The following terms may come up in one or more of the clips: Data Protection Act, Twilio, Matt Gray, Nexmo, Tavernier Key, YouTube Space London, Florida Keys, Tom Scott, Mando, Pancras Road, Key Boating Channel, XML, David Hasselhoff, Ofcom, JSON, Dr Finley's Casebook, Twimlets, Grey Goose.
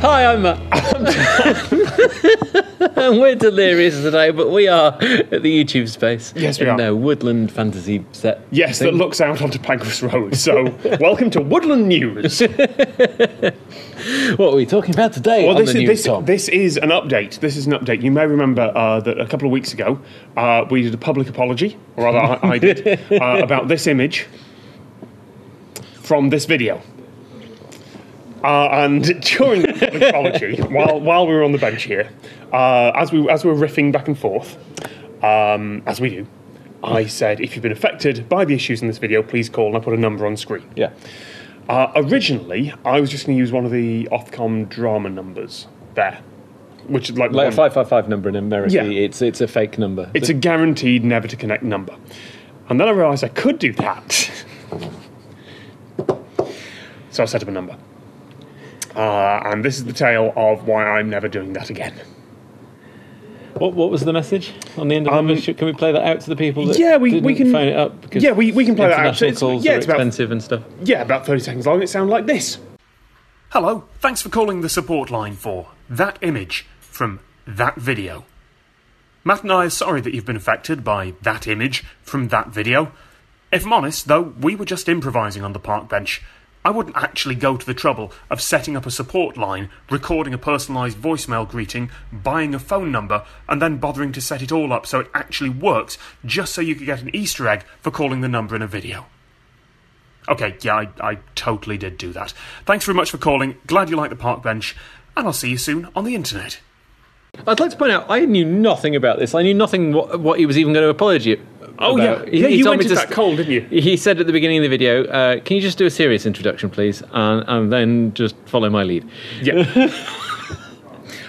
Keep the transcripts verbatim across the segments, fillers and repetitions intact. Hi, I'm, I'm we're delirious today, but we are at the YouTube space. Yes, we in are. A woodland fantasy set. Yes, thing. That looks out onto Pancras Road. So, welcome to Woodland News. What are we talking about today? Well, on this, the is, news, this, Tom? this is an update. This is an update. You may remember uh, that a couple of weeks ago uh, we did a public apology, or rather, I, I did, uh, about this image from this video. Uh, and during the public apology, while while we were on the bench here, uh, as we as we were riffing back and forth, um, as we do, I said, if you've been affected by the issues in this video, please call, and I put a number on screen. Yeah. Uh, originally, I was just going to use one of the Ofcom drama numbers there, which is like like a five five five number in America. Yeah. It's it's a fake number. It's a guaranteed never to connect number. And then I realised I could do that, so I set up a number. Uh, and this is the tale of why I'm never doing that again. What What was the message on the end of um, the message? Can we play that out to the people that yeah, we, didn't we can, phone it up? Because yeah, we, we can play that out. It's, calls yeah, are it's expensive about, and stuff. Yeah, about thirty seconds long, it sounds like this. Hello, thanks for calling the support line for that image from that video. Matt and I are sorry that you've been affected by that image from that video. If I'm honest, though, we were just improvising on the park bench. I wouldn't actually go to the trouble of setting up a support line, recording a personalised voicemail greeting, buying a phone number, and then bothering to set it all up so it actually works, just so you could get an Easter egg for calling the number in a video. Okay, yeah, I, I totally did do that. Thanks very much for calling, glad you like the park bench, and I'll see you soon on the internet. I'd like to point out, I knew nothing about this. I knew nothing what, what he was even going to apologise. Oh, about. yeah. He, yeah, he you told went me to that cold, didn't you? He said at the beginning of the video, uh, can you just do a serious introduction, please? And, and then just follow my lead. Yeah.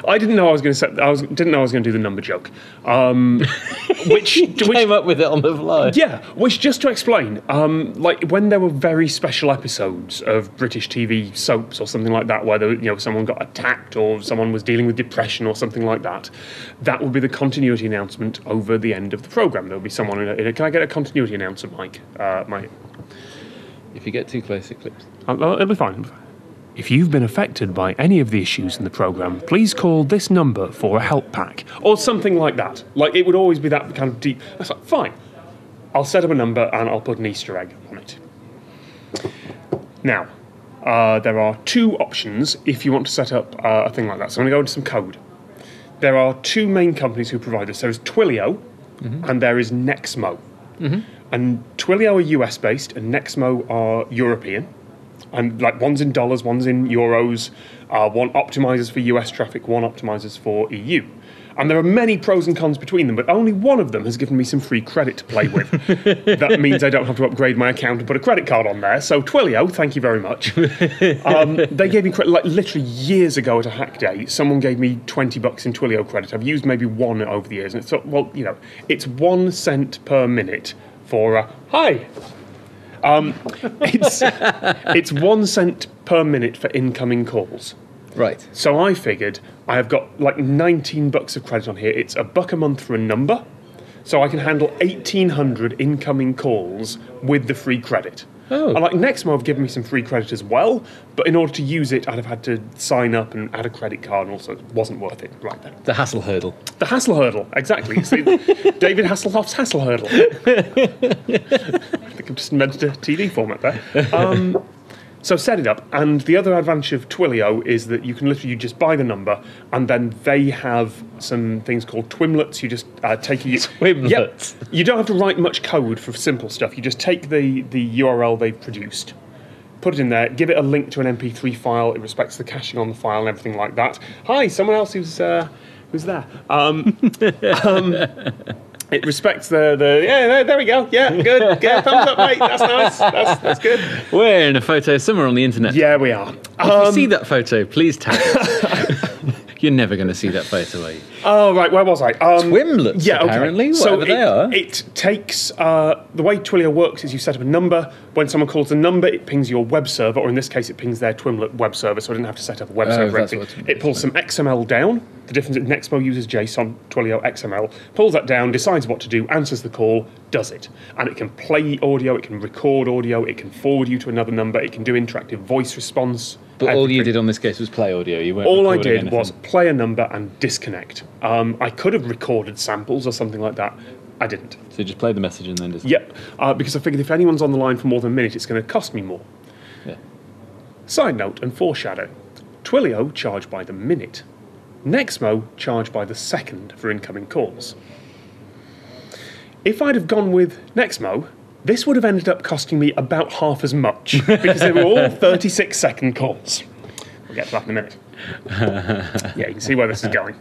I didn't know I was going to set, I was, didn't know I was going to do the number joke. Um, which you came which, up with it on the fly. Yeah, which just to explain, um, like when there were very special episodes of British T V soaps or something like that, where there, you know someone got attacked or someone was dealing with depression or something like that, that would be the continuity announcement over the end of the programme. There would be someone in a, in a. Can I get a continuity announcer, Mike? Uh, Mike. If you get too close, it clips. It'll, it'll be fine. It'll be fine. If you've been affected by any of the issues in the programme, please call this number for a help pack. Or something like that. Like, it would always be that kind of deep... That's like, fine. I'll set up a number and I'll put an Easter egg on it. Now, uh, there are two options if you want to set up uh, a thing like that. So I'm going to go into some code. There are two main companies who provide this. There is Twilio mm-hmm. and there is Nexmo. Mm-hmm. And Twilio are U S-based and Nexmo are European. And like one's in dollars, one's in euros, uh, one optimizes for U S traffic, one optimizes for E U. And there are many pros and cons between them, but only one of them has given me some free credit to play with. That means I don't have to upgrade my account and put a credit card on there. So Twilio, thank you very much. Um, they gave me credit, like literally years ago at a hack day, someone gave me twenty bucks in Twilio credit. I've used maybe one over the years. And it's, well, you know, it's one cent per minute for a, hi. Um, it's it's one cent per minute for incoming calls. Right. So I figured I have got like nineteen bucks of credit on here. It's a buck a month for a number, so I can handle eighteen hundred incoming calls with the free credit. Oh. And like Nexmo have given me some free credit as well, but in order to use it, I'd have had to sign up and add a credit card, and also it wasn't worth it right there. The hassle hurdle. The hassle hurdle, exactly. It's the David Hasselhoff's hassle hurdle. I think I've just invented a T V format there. Um, so set it up, and the other advantage of Twilio is that you can literally just buy the number, and then they have some things called Twimlets. You just uh, take... A, Twimlets? Yep, you don't have to write much code for simple stuff. You just take the, the U R L they've produced, put it in there, give it a link to an M P three file. It respects the caching on the file and everything like that. Hi, someone else who's, uh, who's there. Um... um It respects the, the yeah, there, there we go. Yeah, good. Yeah, thumbs up, mate. That's nice. That's, that's good. We're in a photo somewhere on the internet. Yeah, we are. If um, you see that photo, please tag us. You're never going to see that photo, are you? Oh, right. Where was I? Um, Twimlets, yeah, apparently, okay. So whatever it, they are. It takes... Uh, the way Twilio works is you set up a number. When someone calls the number, it pings your web server, or in this case, it pings their Twimlet web server, so I didn't have to set up a web oh, server. It, it pulls some X M L down. The difference is Nexmo uses JSON, Twilio X M L. Pulls that down, decides what to do, answers the call, does it. And it can play audio, it can record audio, it can forward you to another number, it can do interactive voice response. But all you did on this case was play audio. You weren't all I did anything. was play a number and disconnect. Um, I could have recorded samples or something like that. I didn't. So you just played the message and then just... Yep, uh, because I figured if anyone's on the line for more than a minute, it's going to cost me more. Yeah. Side note and foreshadow. Twilio charged by the minute. Nexmo charged by the second for incoming calls. If I'd have gone with Nexmo, this would have ended up costing me about half as much because they were all thirty-six second calls. We'll get to that in a minute. Yeah, you can see where this is going.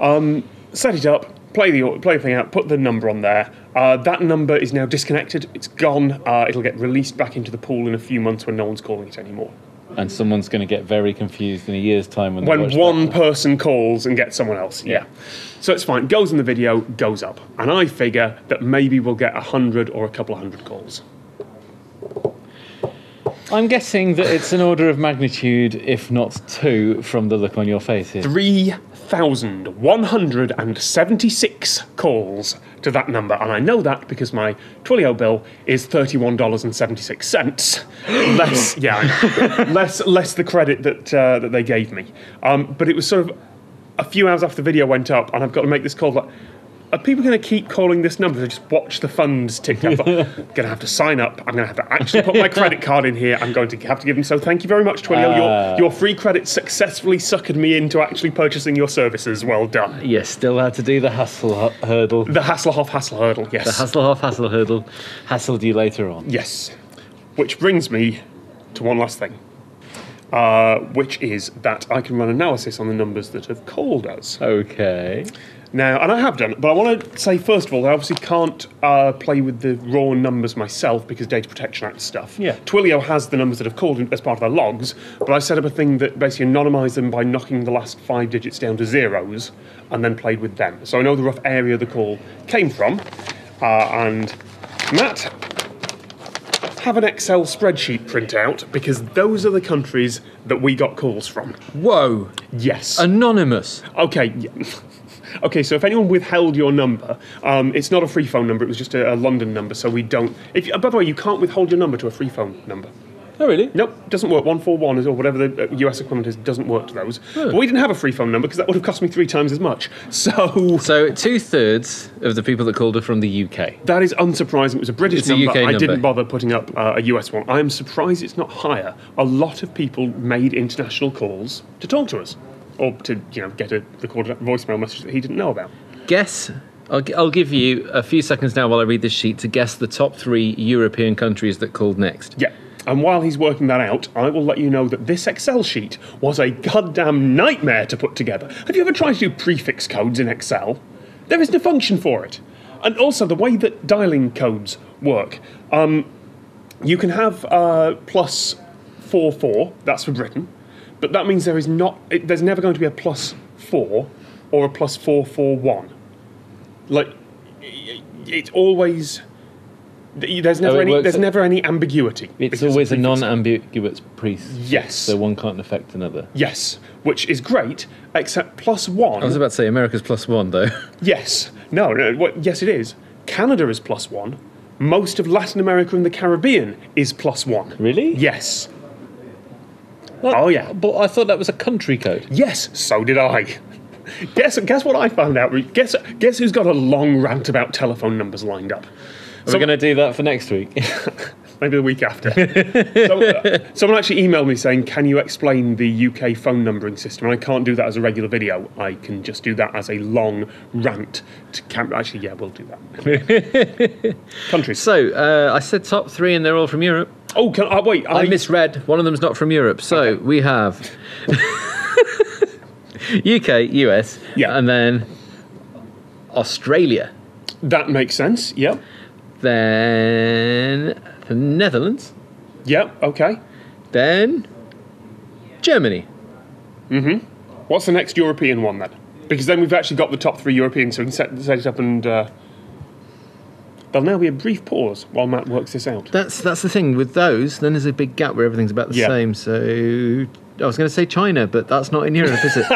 Um, set it up, play the play the thing out, put the number on there. Uh, that number is now disconnected. It's gone. Uh, it'll get released back into the pool in a few months when no one's calling it anymore. And someone's going to get very confused in a year's time when, when one person calls and gets someone else. Yeah. yeah. So it's fine. Goes in the video, goes up. And I figure that maybe we'll get a hundred or a couple of hundred calls. I'm guessing that it's an order of magnitude, if not two, from the look on your face here. three thousand one hundred seventy-six calls to that number. And I know that because my Twilio bill is thirty-one dollars and seventy-six cents. less, yeah, less, less the credit that, uh, that they gave me. Um, but it was sort of a few hours after the video went up, and I've got to make this call, like, are people going to keep calling this number to just watch the funds tick up? I'm going to have to sign up. I'm going to have to actually put my credit card in here. I'm going to have to give them. So thank you very much, Twilio. Uh, your, your free credit successfully suckered me into actually purchasing your services. Well done. Yes, still had to do the hassle hurdle. The Hasselhoff hassle hurdle, yes. The Hasselhoff hassle hurdle hassled you later on. Yes. Which brings me to one last thing, uh, which is that I can run analysis on the numbers that have called us. Okay. Now, and I have done it, but I want to say, first of all, I obviously can't uh, play with the raw numbers myself because Data Protection Act stuff. Yeah. Twilio has the numbers that have called as part of their logs, but I set up a thing that basically anonymised them by knocking the last five digits down to zeros and then played with them. So I know the rough area the call came from. Uh, and Matt, have an Excel spreadsheet print out because those are the countries that we got calls from. Whoa. Yes. Anonymous. Okay. Yeah. Okay, so if anyone withheld your number, um, it's not a free phone number, it was just a, a London number, so we don't... If, by the way, you can't withhold your number to a free phone number. Oh, really? Nope, doesn't work. one four one or whatever the U S equivalent is doesn't work to those. Oh. But we didn't have a free phone number because that would have cost me three times as much. So... So two-thirds of the people that called are from the U K. That is unsurprising. It was a British it's number. A U K I number. didn't bother putting up uh, a U S one. I am surprised it's not higher. A lot of people made international calls to talk to us. Or to, you know, get a recorded voicemail message that he didn't know about. Guess, I'll, g I'll give you a few seconds now while I read this sheet to guess the top three European countries that called next. Yeah, and while he's working that out, I will let you know that this Excel sheet was a goddamn nightmare to put together. Have you ever tried to do prefix codes in Excel? There isn't a function for it. And also the way that dialing codes work. Um, you can have uh, plus four four, that's for Britain. But that means there is not, it, there's never going to be a plus four or a plus four four one. Like, it, it's always, there's never oh, any there's never any ambiguity. It's always a non-ambiguous prefix. Yes. So one can't affect another. Yes, which is great, except plus one. I was about to say America's plus one, though. Yes. No, no well, yes it is. Canada is plus one. Most of Latin America and the Caribbean is plus one. Really? Yes. Well, oh, yeah. But I thought that was a country code. Yes, so did I. guess guess what I found out. Guess, guess who's got a long rant about telephone numbers lined up. Are so, we going to do that for next week? Maybe the week after. so, uh, someone actually emailed me saying, can you explain the U K phone numbering system? And I can't do that as a regular video. I can just do that as a long rant. To camp actually, yeah, we'll do that. Countries. So, uh, I said top three and they're all from Europe. Oh, can I, wait. I, I misread. One of them's not from Europe. So okay. We have U K, U S, yeah. And then Australia. That makes sense, yeah. Then the Netherlands. Yeah, okay. Then Germany. Mm-hmm. What's the next European one, then? Because then we've actually got the top three Europeans, so we can set, set it up and... Uh, there'll now be a brief pause while Matt works this out. That's that's the thing with those. Then there's a big gap where everything's about the yeah. same. So I was going to say China, but that's not in Europe, is it?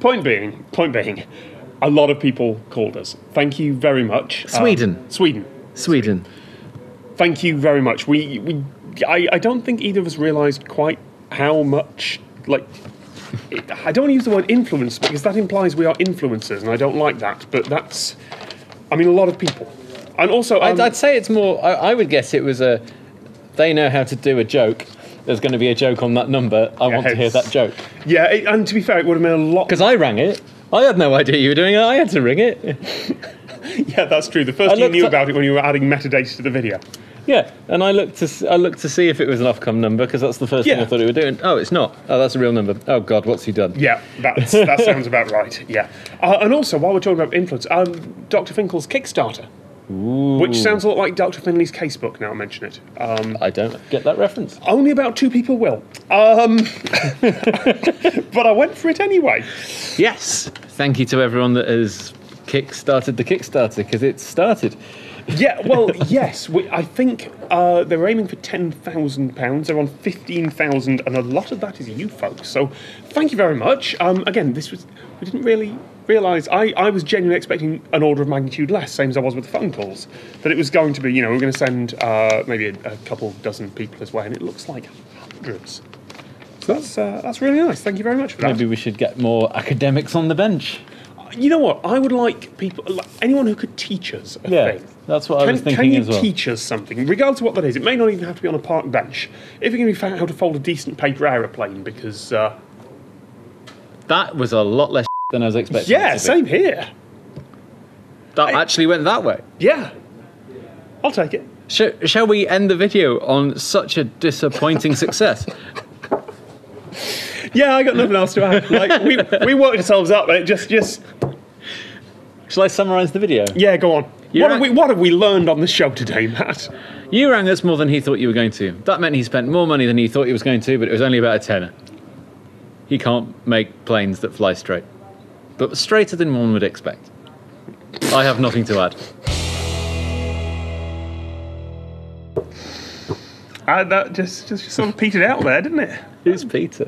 Point being, point being, a lot of people called us. Thank you very much. Sweden, um, Sweden, Sweden. Thank you very much. We we I, I don't think either of us realised quite how much, like, it, I don't want to use the word influence because that implies we are influencers, and I don't like that. But that's, I mean, a lot of people. And also, um, I'd, I'd say it's more, I, I would guess it was a, they know how to do a joke. There's going to be a joke on that number. I yes. want to hear that joke. Yeah, it, and to be fair, it would have been a lot. Because I rang it. I had no idea you were doing it. I had to ring it. Yeah, that's true. The first you knew about it when you were adding metadata to the video. Yeah, and I looked to I looked to see if it was an Ofcom number because that's the first yeah. thing I thought it was doing. Oh, it's not. Oh, that's a real number. Oh God, what's he done? Yeah, that's, that sounds about right. Yeah, uh, and also while we're talking about influence, um, Dr Finkel's Kickstarter. Ooh. Which sounds a lot like Dr Finley's Casebook, now I mention it. Um, I don't get that reference. Only about two people will. Um, but I went for it anyway. Yes. Thank you to everyone that has kickstarted the Kickstarter, because it's started. Yeah, well, yes. We, I think uh, they're aiming for ten thousand pounds. They're on fifteen thousand, and a lot of that is you folks. So thank you very much. Um, again, this was... We didn't really... Realise I, I was genuinely expecting an order of magnitude less, same as I was with the phone calls, that it was going to be, you know, we're going to send uh, maybe a, a couple dozen people as well, and it looks like hundreds. So that's uh, that's really nice. Thank you very much for that. Maybe we should get more academics on the bench. You know what? I would like people, like anyone who could teach us a yeah, thing. That's what can, I was thinking as well. Can you teach us something, regardless of what that is? It may not even have to be on a park bench. If you can be found how to fold a decent paper aeroplane, because uh, that was a lot less than I was expecting. Yeah, same here. That I, actually went that way. Yeah. I'll take it. Sh shall we end the video on such a disappointing success? Yeah, I got nothing else to add. Like, we, we worked ourselves up, and it just... just... Shall I summarise the video? Yeah, go on. You what, have we, what have we learned on the show today, Matt? You rang us more than he thought you were going to. That meant he spent more money than he thought he was going to, but it was only about a tenner. He can't make planes that fly straight. But straighter than one would expect. I have nothing to add. Uh, that just, just, just sort of petered out there, didn't it? Who's Peter?